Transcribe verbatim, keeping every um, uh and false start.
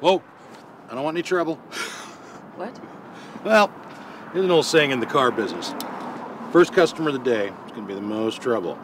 Whoa, I don't want any trouble. What? Well, there's an old saying in the car business. First customer of the day is going to be the most trouble.